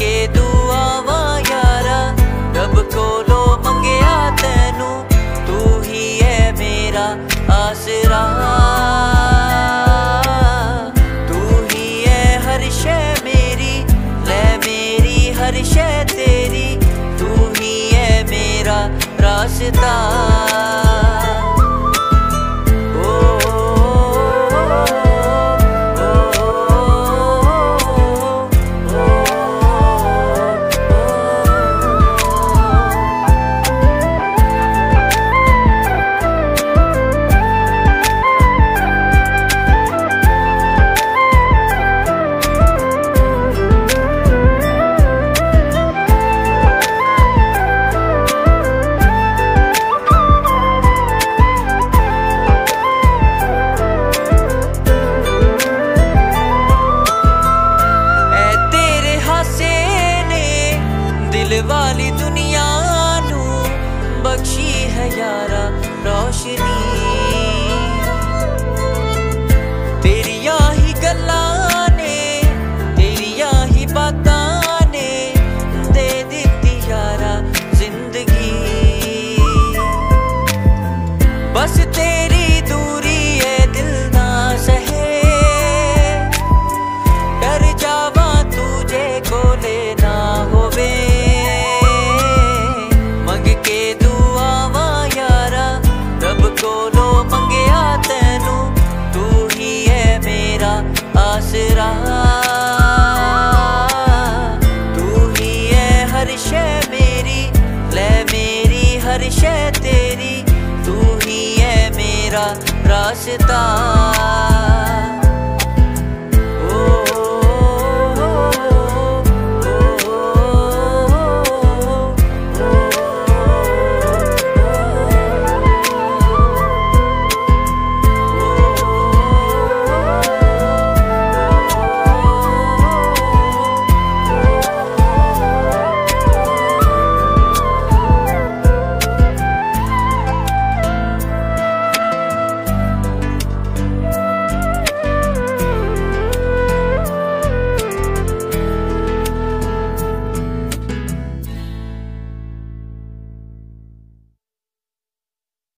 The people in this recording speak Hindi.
के दुआ वा यारा, रब कोलो मंगिया तेनू, तू ही है मेरा आसरा। तू ही है हर शै मेरी, ले मेरी हर शै तेरी, तू ही है मेरा रास्ता। वाली दुनिया नू बख्शी है यारा रोशनी, तेरिया ही गल्लां ने, तेरिया ही बातां ने दे दित्ती यारा जिंदगी। बस तेरी दूरी है दिल ना सहे, डर जावा तुझे कोले ना होवे। तू ही है हर शै मेरी, ले मेरी हर शै तेरी, तू ही है मेरा रास्ता।